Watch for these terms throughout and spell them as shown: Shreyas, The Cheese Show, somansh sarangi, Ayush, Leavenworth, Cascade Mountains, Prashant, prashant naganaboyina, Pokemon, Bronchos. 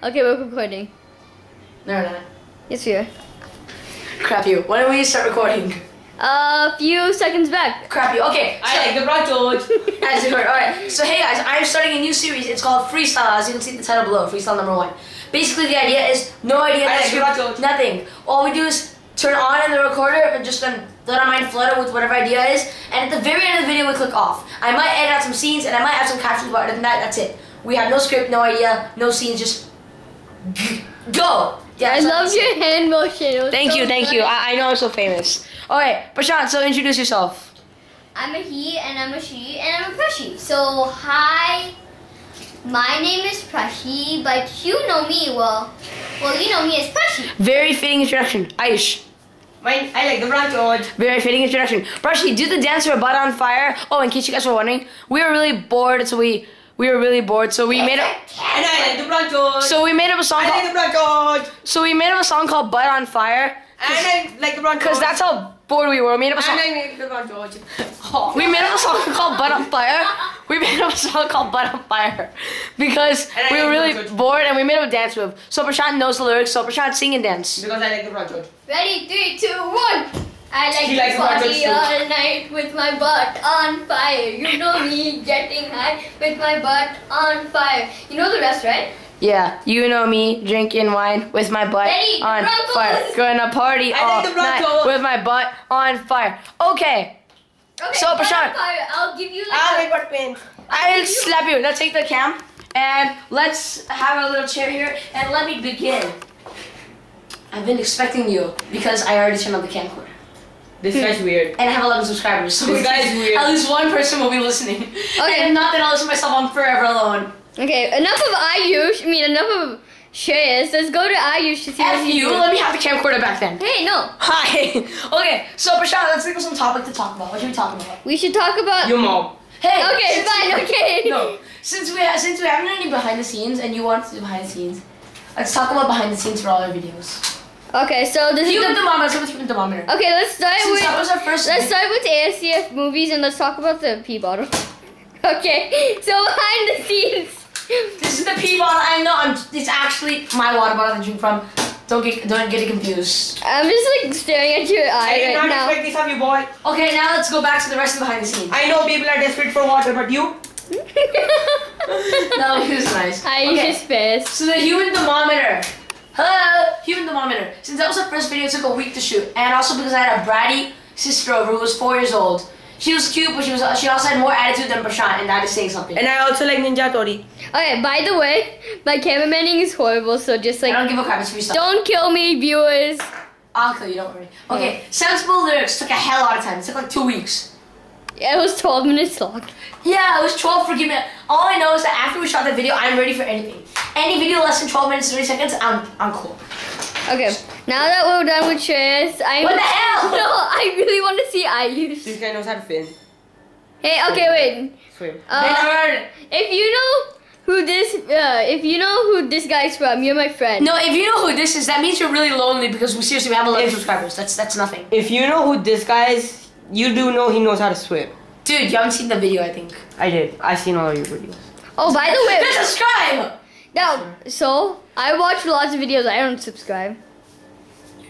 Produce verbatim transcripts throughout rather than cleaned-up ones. Okay, we're recording. No, no, no. Yes, we are. Crap you. Why don't we start recording? A few seconds back. Crap you. Okay. I like the broad George. As you heard. Alright. So hey guys, I'm starting a new series. It's called Freestyle, as you can see in the title below. Freestyle number one. Basically the idea is no idea. Like we, nothing. All we do is turn on in the recorder and just then let our mind flutter with whatever idea is. And at the very end of the video we click off. I might edit out some scenes and I might add some captions, but other than that, that's it. We have no script, no idea, no scenes, just go! Yeah, I love your hand motion. Thank you, thank you. I, I know I'm so famous. Alright, Prashant, so introduce yourself. I'm a he, and I'm a she, and I'm a Prashi. So, hi. My name is Prashi, but you know me, well, well, you know me as Prashi. Very fitting introduction. Ayush. Mine, I like the brown George. Very fitting introduction. Prashi, do the dance for a butt on fire. Oh, in case you guys were wondering, we were really bored, so we... We were really bored, so we made up. And I like the brown George. So we made up a song. I like the brown George. So we made up a song called "Butt on Fire." And I like the brown George. Because that's how bored we were. We made up a song. And I like the brown George. Oh. We made up a song called "Butt on Fire." We made up a song called "Butt on Fire" because we were really bored and we made up a dance move. So Prashant knows the lyrics. So Prashant, sing and dance. Because I like the brown George. Ready, three, two, one. I like to party all night with my butt on fire. You know me getting high with my butt on fire. You know the rest, right? Yeah, you know me drinking wine with my butt Ready, on fire. Gonna party I all night goal. with my butt on fire. Okay. Okay. So Prashant, I'll give you. Like I'll, a, butt pain. I'll, I'll slap you. you. Let's take the cam and let's have a little chair here and let me begin. I've been expecting you because I already turned on the camcorder. This hmm. guy's weird. And I have eleven subscribers, so this guy's weird. At least one person will be listening. Okay. And not that I'll listen to myself, I'm forever alone. Okay, enough of Ayush, I mean enough of Shreyas. Let's go to Ayush to see F what you, you. Let me have the camcorder back then. Hey, no. Hi. Okay, so Prashant, let's think of some topic to talk about. What should we talk about? We should talk about... Your mom. Hey. Okay, fine, okay. No, since we, have, since we haven't done any behind the scenes and you want to do behind the scenes, let's talk about behind the scenes for all our videos. Okay, so this human is the thermometer. So human thermometer. Okay, let's start Since with. That was our first let's start with A S C F movies and let's talk about the pee bottle. Okay, so behind the scenes. This is the pee bottle. I know. I'm. It's actually my water bottle that I drink from. Don't get. Don't get it confused. I'm just like staring at your eye I right now. I did not expect this of you, boy. Okay, now let's go back to the rest of the behind the scenes. I know people are desperate for water, but you. No, it was nice. I okay. just pissed. So the human thermometer. Hello, human thermometer. Since that was the first video, it took a week to shoot, and also because I had a bratty sister over who was four years old. She was cute, but she was she also had more attitude than Prashant, and that is saying something. And I also like Ninja Tori. Okay, by the way, my cameramanning is horrible, so just like I don't give a crap. It's freestyle. Don't kill me, viewers. I'll kill you. Don't worry. Okay, yeah. Sensible lyrics took a hell out of time. It took like two weeks. Yeah, it was twelve minutes long. Yeah, it was twelve freaking minutes. All I know is that after we shot that video, I'm ready for anything. Any video less than twelve minutes, thirty seconds, I'm, I'm cool. Okay, now that we're done with Shreyas, I'm- What the hell? No, I really want to see Ayush. This guy knows how to fin. Hey, okay, Swim. wait. Swim. Uh, if you know who this, uh, if you know who this guy's from, you're my friend. No, if you know who this is, that means you're really lonely because we seriously we have eleven subscribers. That's, that's nothing. If you know who this guy is, you do know he knows how to swim. Dude, you haven't seen the video, I think. I did. I've seen all of your videos. Oh, by the way. Then subscribe! Now, so, I watch lots of videos. I don't subscribe.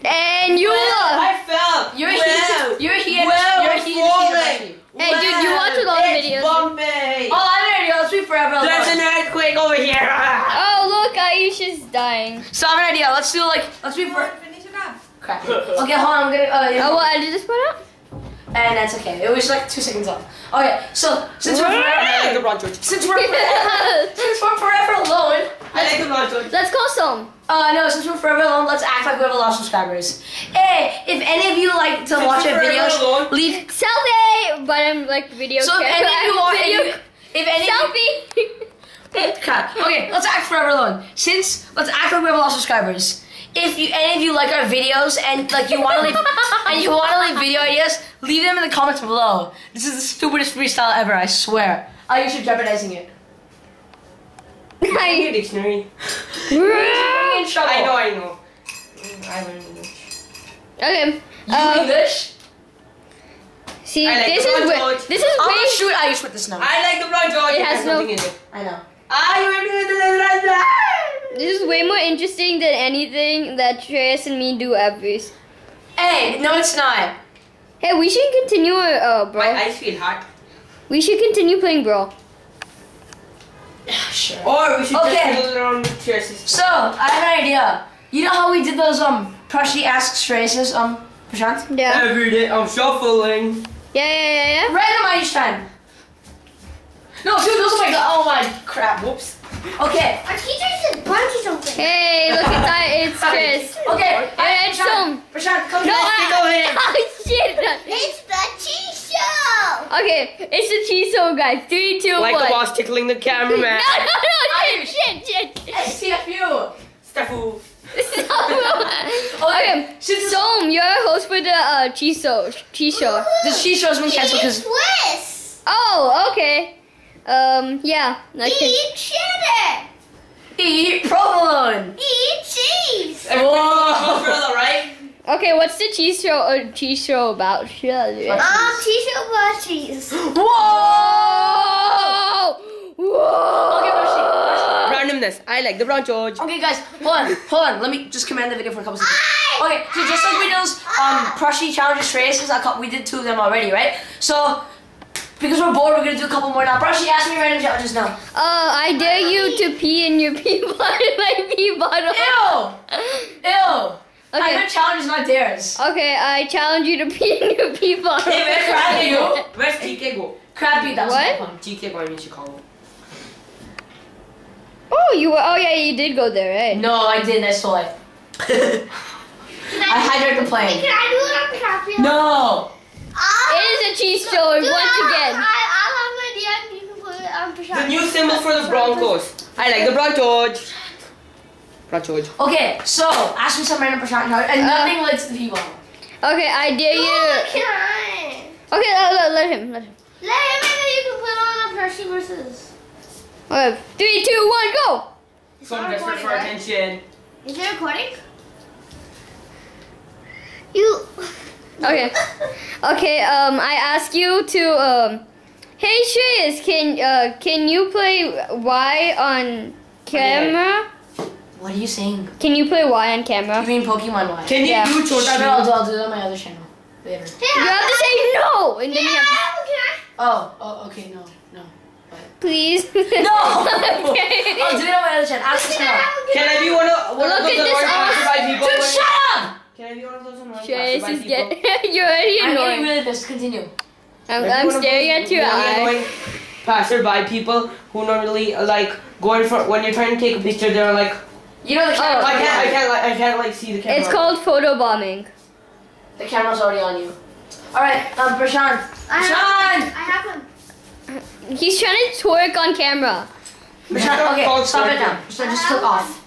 And you well, I fell. You're well, here. You're here. Well, you're here. Hey, well, dude, you watch a lot of videos. Bombay. All our videos, we forever alone. There's an earthquake over here. Oh, look, Ayush is dying. So, I have an idea. Let's do, like, let's be for. Finish it up. Crap. Okay, hold on. I'm gonna. Uh, yeah. Oh, what? I did this part out? And that's okay. It was like two seconds off. Okay, so since we're forever, like the since we're forever, since we're forever alone, I like the brown George. Let's call some. Uh no, since we're forever alone, let's act like we have a lot of subscribers. Hey, if any of you like to since watch our videos, alone, leave selfie. But I'm like video. So if any of you want, video, if any selfie. God. Okay, let's act forever alone. Since let's act like we have a lot of subscribers. If you any of you like our videos and like you want to leave and you want to leave video ideas, leave them in the comments below. This is the stupidest freestyle ever, I swear. I used to jeopardizing it. I need a dictionary. I know, I know. I learned English. Okay. You uh, English? See, like this, is where, this is this is I'm gonna shoot Ayush with this now. I like the brown George. It has, it has no... nothing in it. I know. This is way interesting than anything that Shreyas and me do at least. Hey, no it's not. Hey, we should continue uh, Brawl. My eyes feel hot. We should continue playing Brawl. Sure. Or we should okay. just fiddle around with Shreyas. So, I have an idea. You know how we did those um Prashant asks Shreyas um Prashant? Yeah. Every day I'm shuffling. Yeah, yeah, yeah, yeah. Random each time. No, dude, those are my god. Oh my crap, whoops. Okay. Our teacher said bungee jumping. Hey, look at that, it's Chris. Okay, I Prashant, Prashant, come no, here. No, oh shit. It's the Chiso. Okay, it's the Chiso, guys. Three, two, like one. Like a boss tickling the cameraman. no, no, no, shit, shit, shit, shit. S T F U. Stafu. Okay, Som, you're a host for the uh, Chiso. Chiso. The Chiso has been canceled because. Swiss. Oh, okay. Um, yeah. Okay. Eat cheddar. Eat provolone. Eat cheese. Whoa. Right? Okay, what's the cheese show or cheese show about? Um, cheese show about cheese. Whoa! Whoa! Okay, Prashant. Randomness. I like the brown George. Okay, guys, hold on, hold on. Let me just command the video for a couple seconds. Okay, so just like we did those um Prashant challenges, races, I caught, we did two of them already, right? So. Because we're bored, we're gonna do a couple more now. Prashant, ask me random challenges now. Oh, uh, I dare you to pee in your pee bottle, my pee bottle. Ew! Ew! Okay. I heard challenge is not theirs. Okay, I challenge you to pee in your pee bottle. Hey, where's Crappy? Where's T K go? Crappy, that's what? What? T K going in Chicago. Oh, you were. Oh yeah, you did go there, right? No, I didn't. I saw it. I hijacked the plane. Can I do it on Crappy? No. Um, it is a cheese show once again. I, I'll have my idea and you can put it on Prashant. The new symbol for the Broncos. I like the Broncos. Broncos. Okay, so ask me some random Prashant and nothing relates to the people. Okay, I dare you. No, can I? Okay, let, let him. Let him. Let him and then you can put on the Prashant versus. Okay, three, two, one, go. Someone desperate for attention. Is it recording? You. Okay, okay. Um, I ask you to um, hey Shreyas, can uh, can you play Y on camera? What are you saying? Can you play Y on camera? You mean Pokemon Y? Can you yeah. do Chota? I'll, I'll do it on my other channel later. Yeah, you have to say no, and then yeah, you have to... okay. Oh, oh, okay, no, no. What? Please. No. Okay. I'll do it on my other channel. Ask us now. Can I be one of one of those annoying people? Dude, shut up! Can I be one of those annoying Shreyas is getting... You're already annoying. I'm getting really pissed. Continue. I'm, I'm staring at your eye. Passerby people who normally like going for when you're trying to take a picture, they're like, you know the camera. Oh, I can't. I can't. Like, I can't like see the camera. It's called photo bombing. The camera's already on you. All right, um, Prashant. Prashant. I have him. He's trying to twerk on camera. Prashant, okay, stop it now. Prashant, just click off.